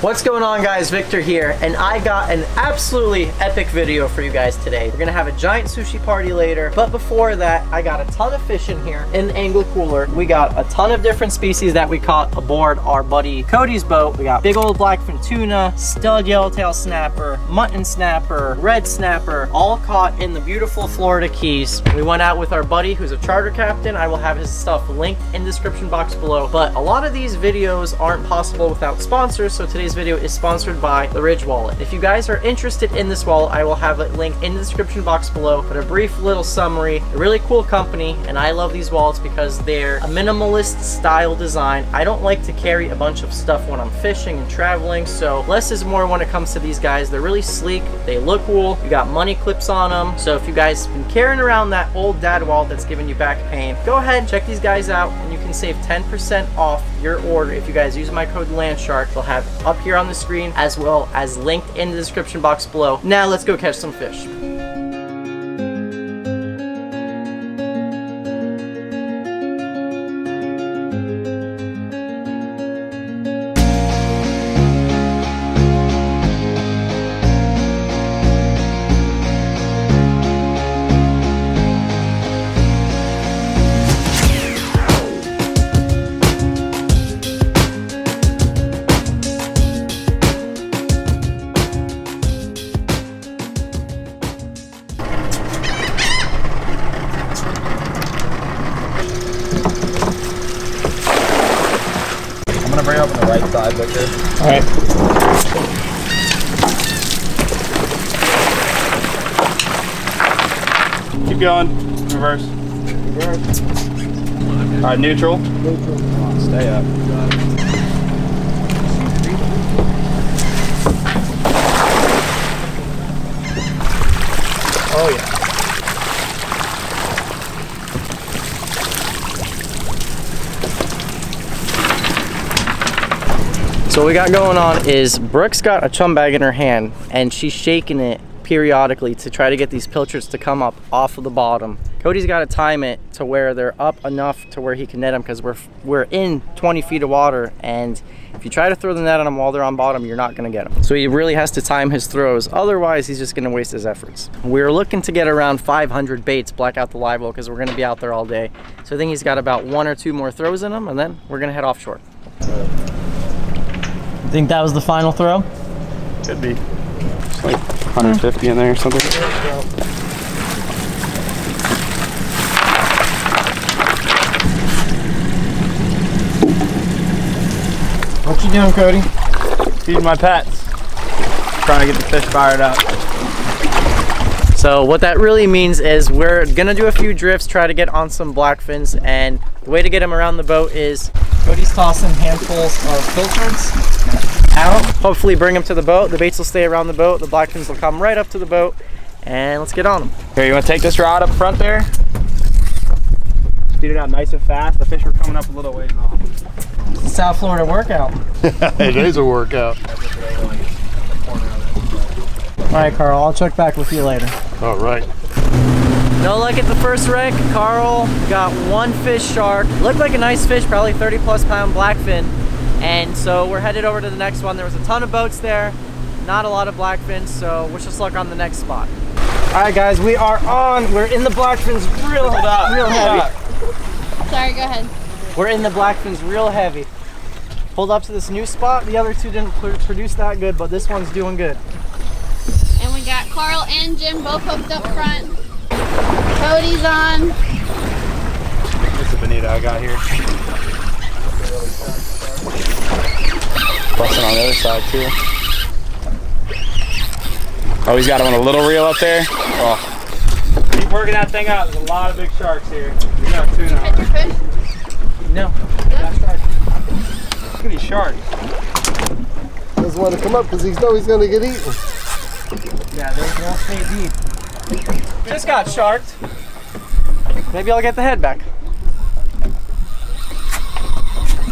What's going on, guys? Victor here, and I got an absolutely epic video for you guys today. We're gonna have a giant sushi party later, but before that, I got a ton of fish in here in the angler cooler. We got a ton of different species that we caught aboard our buddy Cody's boat. We got big old blackfin tuna, stud yellowtail snapper, mutton snapper, red snapper, all caught in the beautiful Florida Keys. We went out with our buddy who's a charter captain. I will have his stuff linked in the description box below, but a lot of these videos aren't possible without sponsors, so today's video is sponsored by the Ridge Wallet. If you guys are interested in this wallet, I will have it linked in the description box below, but a brief little summary. A really cool company, and I love these wallets because they're a minimalist style design. I don't like to carry a bunch of stuff when I'm fishing and traveling, so less is more when it comes to these guys. They're really sleek, they look cool, you got money clips on them, so if you guys have been carrying around that old dad wallet that's giving you back pain, go ahead, check these guys out, and you can save 10% off your order if you guys use my code Landshark. They'll have up here on the screen as well as linked in the description box below. Now let's go catch some fish. Victor. All right. Keep going. Reverse. Reverse. All right, neutral. Neutral. Come on, stay up. Oh, yeah. So what we got going on is Brooke's got a chum bag in her hand, and she's shaking it periodically to try to get these pilchards to come up off of the bottom. Cody's got to time it to where they're up enough to where he can net them, because we're in 20 feet of water, and if you try to throw the net on them while they're on bottom, you're not going to get them. So he really has to time his throws, otherwise he's just going to waste his efforts. We're looking to get around 500 baits, black out the live well, because we're going to be out there all day. So I think he's got about 1 or 2 more throws in him, and then we're going to head offshore. Think that was the final throw? Could be. It's like 150 in there or something. What you doing, Cody? Feeding my pets. Trying to get the fish fired up. So what that really means is we're gonna do a few drifts, try to get on some blackfins, and the way to get them around the boat is Cody's tossing handfuls of pilchards out. Hopefully bring them to the boat. The baits will stay around the boat. The blackfins will come right up to the boat, and let's get on them. Here, you want to take this rod up front there? Speed it out nice and fast. The fish are coming up a little ways off. It's a South Florida workout. It is a workout. All right, Carl, I'll check back with you later. All right. No luck at the first wreck. Carl got one fish shark. Looked like a nice fish, probably 30+ pound blackfin. And so we're headed over to the next one. There was a ton of boats there, not a lot of blackfins, so wish us luck on the next spot. All right, guys, we are on. We're in the blackfins real heavy. Sorry, go ahead. We're in the blackfins real heavy. Pulled up to this new spot. The other two didn't produce that good, but this one's doing good. And we got Carl and Jim both hooked up front. Cody's on. That's a bonita I got here. Busting on the other side too. Oh, he's got him on a little reel up there. Oh. Keep working that thing out. There's a lot of big sharks here. We got tuna. Did you catch your fish? No. Look at these sharks. He doesn't want to come up because he knows he's going to get eaten. Yeah, they'll stay deep. Just got sharked. Maybe I'll get the head back.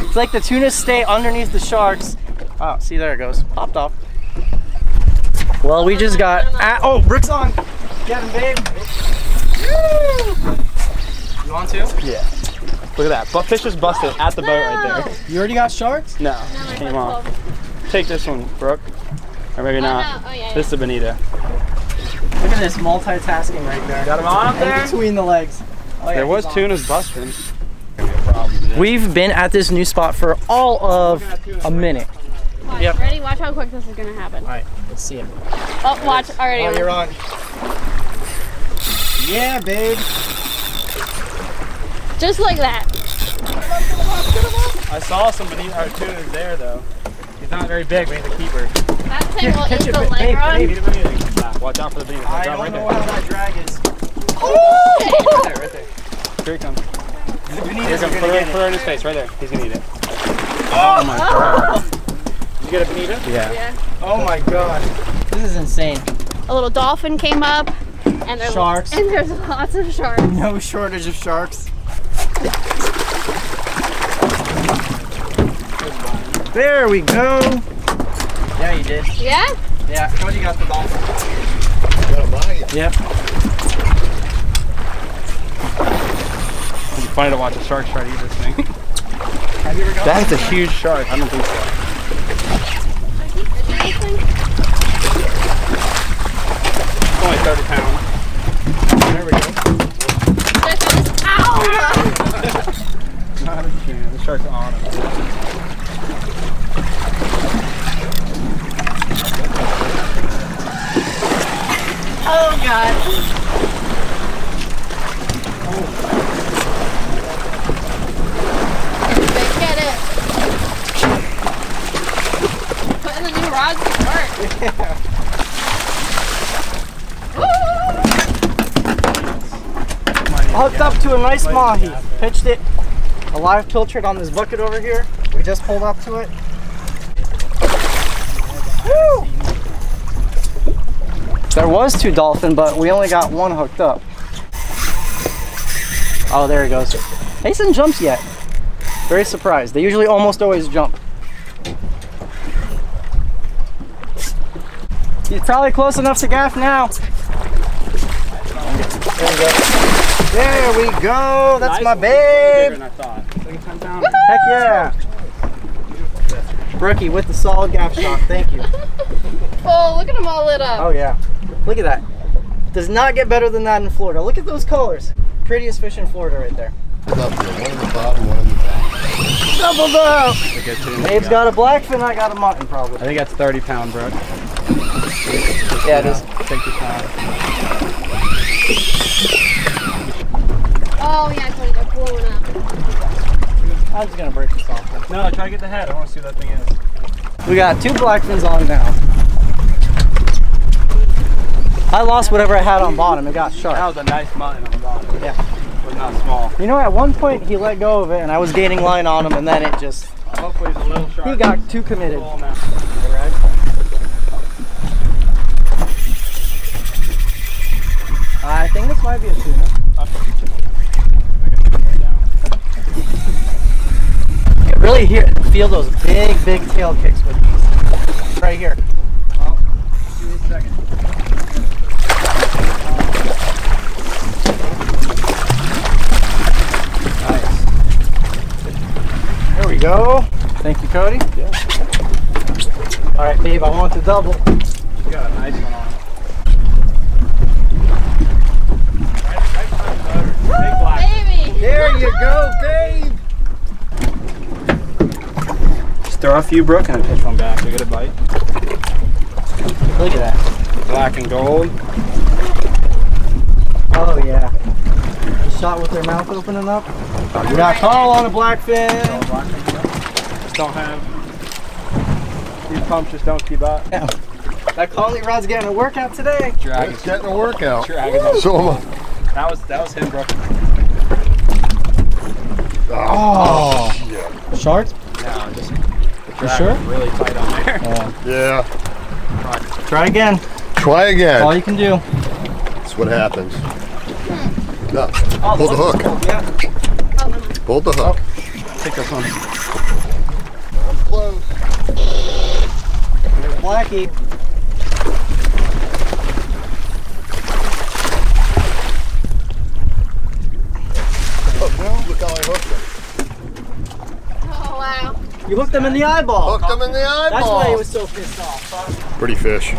It's like the tuna stay underneath the sharks. Oh, see, there it goes. Popped off. Well, we just got... oh, Brooke's on. Get him, babe. Woo! You want to? Yeah. Look at that. Fish just busted at the boat right there. You already got sharks? No. Came off. Take this one, Brooke. Or maybe not. No. Oh, yeah, this is Bonita. Look at this multitasking right there. Got him on up there? Between the legs. Oh, yeah, there was tunas busting. We've been at this new spot for all of a minute. Watch, yep. Ready? Watch how quick this is going to happen. All right, let's see it. Oh, watch. Already. Oh, you're on. Yeah, babe. Just like that. I saw some Bonita tunas there, though. He's not very big, but he's a keeper. That thing will eat the leg rod. Watch out for the Bonita. I don't know how that drag is. Oh! Right there, right there. Here he comes. He's going to put her in his face, right there. He's going to eat it. Oh my god. You get a Bonita? Yeah. Oh my god. This is insane. A little dolphin came up. And there's sharks. And there's lots of sharks. No shortage of sharks. There we go. Yeah, you did. Yeah? Yeah, Cody got the ball. Yep. It's funny to watch a shark try to eat this thing. Have you ever gone? That's a huge shark. I don't think so. It's only 30 pounds. There we go. Ow! Not a chance. The shark's on him. Oh god. Everybody get it. Putting the new rods to work. Yeah. Hooked up to a nice mahi. Pitched it. A live pilchard on this bucket over here. We just pulled up to it. Woo! There was two dolphin, but we only got one hooked up. Oh, there he goes. Mason jumps yet. Very surprised. They usually almost always jump. He's probably close enough to gaff now. There we go. There we go. That's my babe. Heck yeah. Brookie with the solid gaff shot. Thank you. Oh, look at them all lit up. Oh, yeah. Look at that. Does not get better than that in Florida. Look at those colors. Prettiest fish in Florida right there. Up here. One in the bottom, one in the back. Double bow! Dave's got a blackfin, I got a mutton probably. I think that's 30 pound, bro. Yeah, it is. 50 pound. Oh, yeah, it's like blowing up. I was going to break this off. Then. No, try to get the head. I want to see what that thing is. We got two blackfins on now. I lost whatever I had on bottom. It got sharp. That was a nice mutton on the bottom. Yeah. It was not small. You know, at one point he let go of it and I was gaining line on him and then it just... Hopefully he's a little sharp. He got too committed. All right. I think this might be a tuna. You can really hear, feel those big tail kicks with these. Right here. Well, give me a second. There we go. Thank you, Cody. Yeah. All right, babe, I want the double. You got a nice one on. Right, baby. There you go, babe. Just throw a few, Brooke, and I pitch one back. We get a bite. Look at that. Black and gold. Oh, yeah. Just shot with their mouth opening up. We got Carl on a blackfin. Just don't have. These pumps just don't keep up. Yeah. That collie rod's getting a workout today. Dragon. It's getting a workout. So that was him, bro. Oh. Sharks? No, just. You sure? Really tight on there. Yeah. Try again. That's all you can do. That's what happens. No. Oh, pull the hook. Yeah. Hold the hook. Oh, take this one. I'm close. There's Blackie. Oh, no, look how I hooked him. Oh, wow. You hooked him in the eyeball. Hooked him in the eyeball. That's why he was so pissed off. Pretty fish.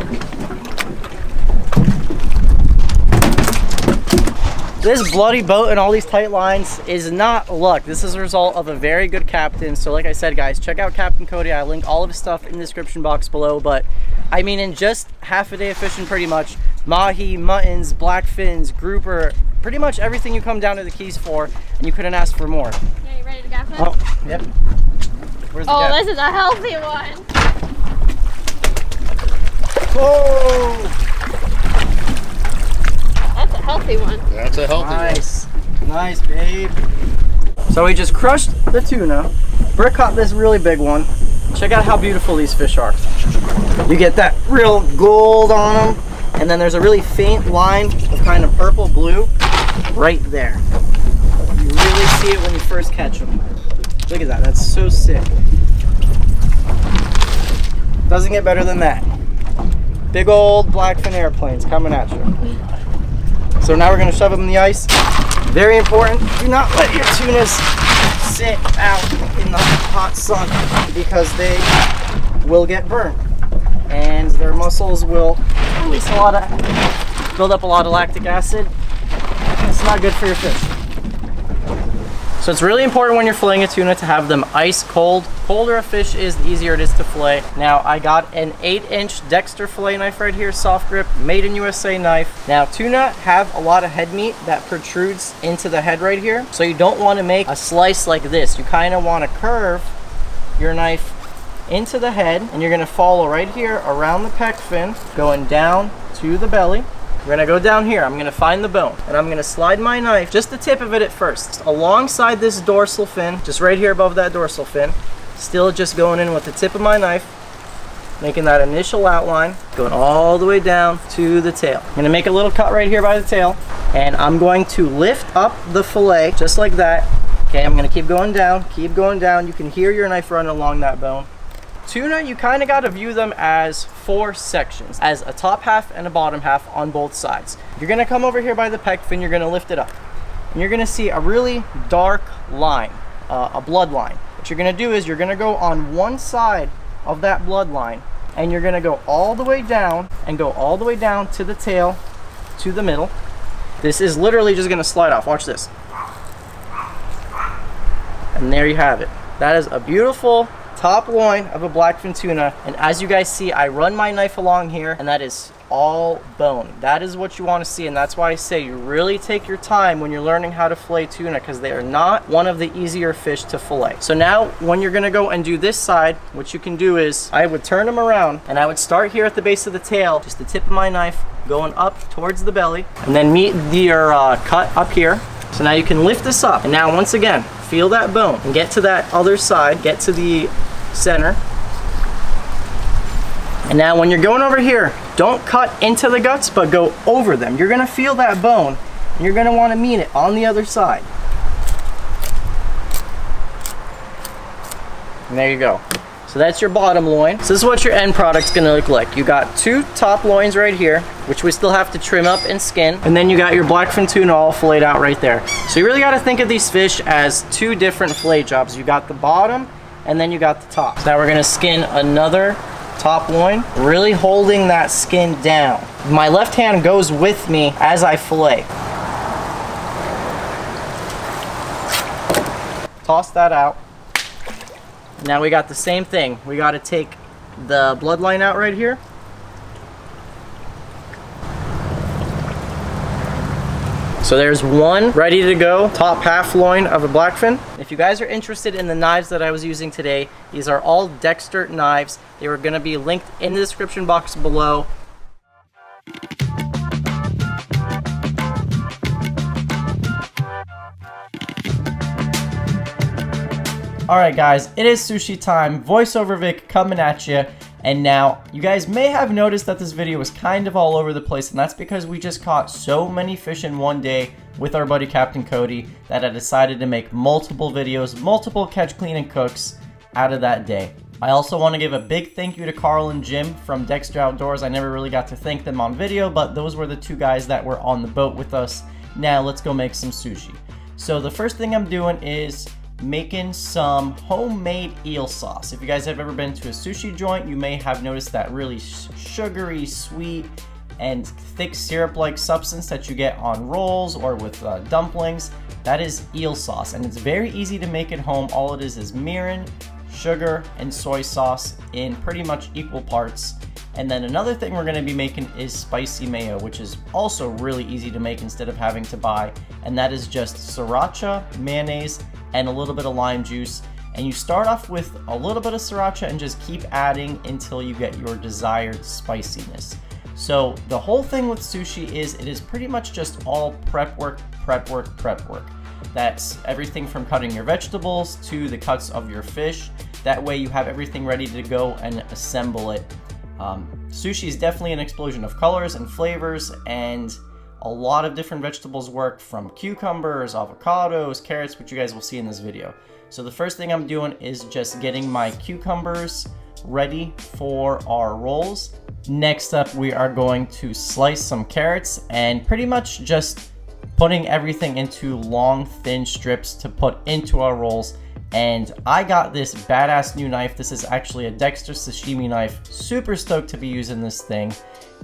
This bloody boat and all these tight lines is not luck. This is a result of a very good captain. So like I said, guys, check out Captain Cody. I link all of his stuff in the description box below. But I mean, in just half a day of fishing, pretty much, mahi, muttons, black fins, grouper, pretty much everything you come down to the Keys for, and you couldn't ask for more. Yeah, you ready to gap it? Oh, yep. Where's the gap? This is a healthy one. Whoa! That's a healthy one. That's a healthy one. Nice, babe. So we just crushed the tuna. Brooke caught this really big one. Check out how beautiful these fish are. You get that real gold on them. And then there's a really faint line of kind of purple blue right there. You really see it when you first catch them. Look at that, that's so sick. Doesn't get better than that. Big old blackfin airplanes coming at you. So now we're gonna shove them in the ice. Very important, do not let your tunas sit out in the hot sun because they will get burned. And their muscles will release a lot of, build up a lot of lactic acid. It's not good for your fish. So it's really important when you're filleting a tuna to have them ice cold. Colder a fish is, the easier it is to fillet. Now I got an 8-inch Dexter fillet knife right here, soft grip, made in USA knife. Now tuna have a lot of head meat that protrudes into the head right here. So you don't want to make a slice like this. You kind of want to curve your knife into the head, and you're gonna follow right here around the pec fin, going down to the belly. We're gonna go down here, I'm gonna find the bone, and I'm gonna slide my knife, just the tip of it at first, alongside this dorsal fin, just right here above that dorsal fin, still just going in with the tip of my knife, making that initial outline, going all the way down to the tail. I'm gonna make a little cut right here by the tail, and I'm going to lift up the fillet, just like that. Okay, I'm gonna keep going down, you can hear your knife running along that bone. Tuna, you kind of got to view them as 4 sections, as a top half and a bottom half on both sides. You're going to come over here by the pec fin, you're going to lift it up, and you're going to see a really dark line, a blood line. What you're going to do is you're going to go on one side of that blood line, and you're going to go all the way down, and go all the way down to the tail, to the middle. This is literally just going to slide off, watch this. And there you have it. That is a beautiful top loin of a blackfin tuna, and as you guys see, I run my knife along here, and that is all bone. That is what you want to see, and that's why I say you really take your time when you're learning how to fillet tuna, because they are not one of the easier fish to fillet. So now, when you're gonna go and do this side, what you can do is, I would turn them around, and I would start here at the base of the tail, just the tip of my knife, going up towards the belly, and then meet your cut up here. So now you can lift this up, and now once again, feel that bone, and get to that other side, get to the center. And now when you're going over here, don't cut into the guts, but go over them. You're gonna feel that bone, and you're gonna wanna meet it on the other side. And there you go. So that's your bottom loin. So this is what your end product's gonna look like. You got 2 top loins right here, which we still have to trim up and skin. And then you got your blackfin tuna all filleted out right there. So you really gotta think of these fish as 2 different fillet jobs. You got the bottom, and then you got the top. So now we're gonna skin another top loin, really holding that skin down. My left hand goes with me as I fillet. Toss that out. Now we got the same thing. We got to take the bloodline out right here. So there's one ready to go, top half loin of a blackfin. If you guys are interested in the knives that I was using today, these are all Dexter knives. They were going to be linked in the description box below. All right, guys, it is sushi time. VoiceOver Vic coming at you. And now, you guys may have noticed that this video was kind of all over the place, and that's because we just caught so many fish in one day with our buddy Captain Cody that I decided to make multiple videos, multiple catch, clean, and cooks out of that day. I also want to give a big thank you to Carl and Jim from Dexter Outdoors. I never really got to thank them on video, but those were the 2 guys that were on the boat with us. Now, let's go make some sushi. So the first thing I'm doing is making some homemade eel sauce. If you guys have ever been to a sushi joint, you may have noticed that really sugary, sweet, and thick syrup-like substance that you get on rolls or with dumplings. That is eel sauce, and it's very easy to make at home. All it is mirin, sugar, and soy sauce in pretty much equal parts. And then another thing we're gonna be making is spicy mayo, which is also really easy to make instead of having to buy. And that is just sriracha, mayonnaise, and a little bit of lime juice. And you start off with a little bit of sriracha and just keep adding until you get your desired spiciness. So the whole thing with sushi is it is pretty much just all prep work. That's everything from cutting your vegetables to the cuts of your fish. That way you have everything ready to go and assemble it. Sushi is definitely an explosion of colors and flavors, and a lot of different vegetables work, from cucumbers, avocados, carrots, which you guys will see in this video. So the first thing I'm doing is just getting my cucumbers ready for our rolls. Next up, we are going to slice some carrots and pretty much just putting everything into long, thin strips to put into our rolls. And I got this badass new knife. This is actually a Dexter sashimi knife. Super stoked to be using this thing.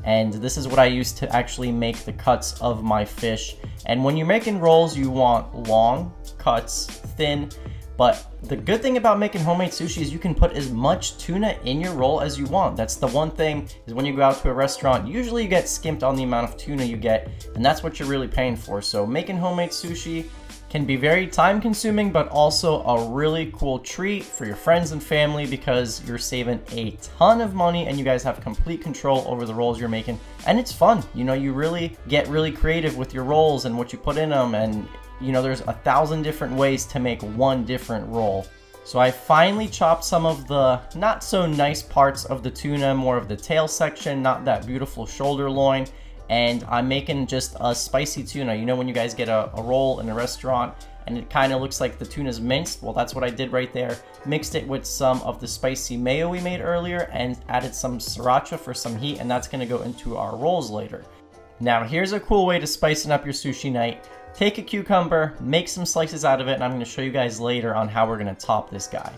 And this is what I use to actually make the cuts of my fish. And when you're making rolls, you want long cuts, thin. But the good thing about making homemade sushi is you can put as much tuna in your roll as you want. That's the one thing, is when you go out to a restaurant, usually you get skimped on the amount of tuna you get, and that's what you're really paying for. So making homemade sushi can be very time consuming, but also a really cool treat for your friends and family, because you're saving a ton of money and you guys have complete control over the rolls you're making. And it's fun. You know, you really get really creative with your rolls and what you put in them, and you know, there's 1,000 different ways to make one different roll. So I finally chopped some of the not so nice parts of the tuna, more of the tail section, not that beautiful shoulder loin. And I'm making just a spicy tuna. You know, when you guys get a roll in a restaurant and it kind of looks like the tuna's minced, well, that's what I did right there. Mixed it with some of the spicy mayo we made earlier and added some sriracha for some heat, and that's gonna go into our rolls later. Now here's a cool way to spicing up your sushi night. Take a cucumber, make some slices out of it, and I'm gonna show you guys later on how we're gonna top this guy.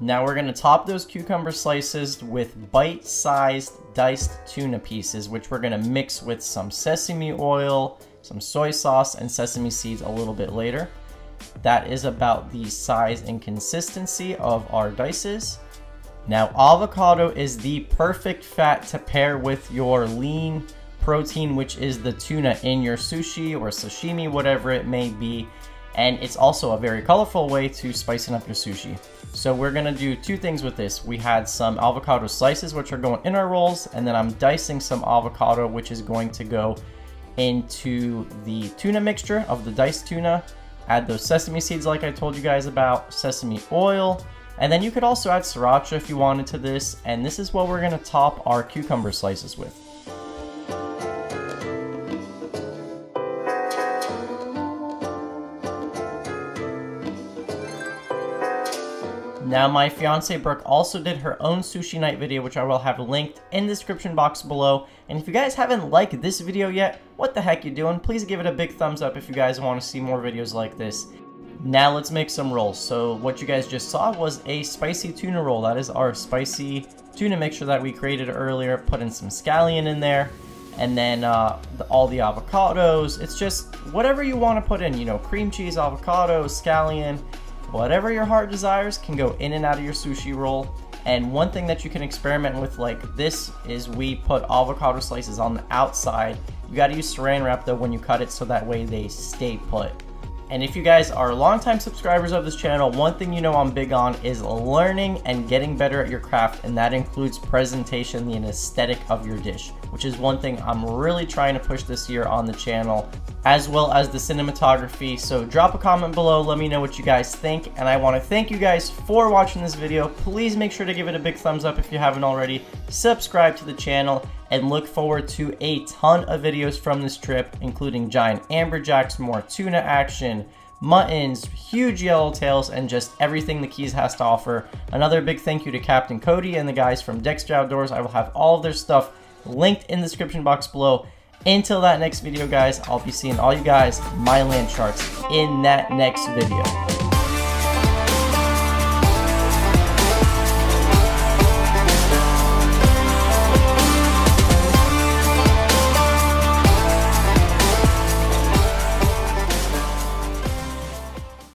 Now we're gonna top those cucumber slices with bite-sized diced tuna pieces, which we're gonna mix with some sesame oil, some soy sauce, and sesame seeds a little bit later. That is about the size and consistency of our dices. Now avocado is the perfect fat to pair with your lean protein, which is the tuna in your sushi or sashimi, whatever it may be. And it's also a very colorful way to spicing up your sushi. So we're gonna do two things with this. We had some avocado slices, which are going in our rolls, and then I'm dicing some avocado, which is going to go into the tuna mixture of the diced tuna. Add those sesame seeds like I told you guys about, sesame oil, and then you could also add sriracha if you wanted to this. And this is what we're gonna top our cucumber slices with. Now my fiance Brooke also did her own sushi night video, which I will have linked in the description box below. And if you guys haven't liked this video yet, what the heck you doing? Please give it a big thumbs up if you guys want to see more videos like this. Now let's make some rolls. So what you guys just saw was a spicy tuna roll. That is our spicy tuna mixture that we created earlier. Put in some scallion in there, and then all the avocados. It's just whatever you want to put in, you know, cream cheese, avocado, scallion. Whatever your heart desires can go in and out of your sushi roll. And one thing that you can experiment with like this is we put avocado slices on the outside. You gotta use saran wrap though when you cut it, so that way they stay put. And if you guys are longtime subscribers of this channel, one thing you know I'm big on is learning and getting better at your craft, and that includes presentation and aesthetic of your dish, which is one thing I'm really trying to push this year on the channel, as well as the cinematography. So drop a comment below, let me know what you guys think, and I want to thank you guys for watching this video. Please make sure to give it a big thumbs up if you haven't already, subscribe to the channel, and look forward to a ton of videos from this trip, including giant amberjacks, more tuna action, muttons, huge yellowtails, and just everything the Keys has to offer. Another big thank you to Captain Cody and the guys from Dexter Outdoors. I will have all of their stuff linked in the description box below. Until that next video, guys, I'll be seeing all you guys, my land sharks, in that next video.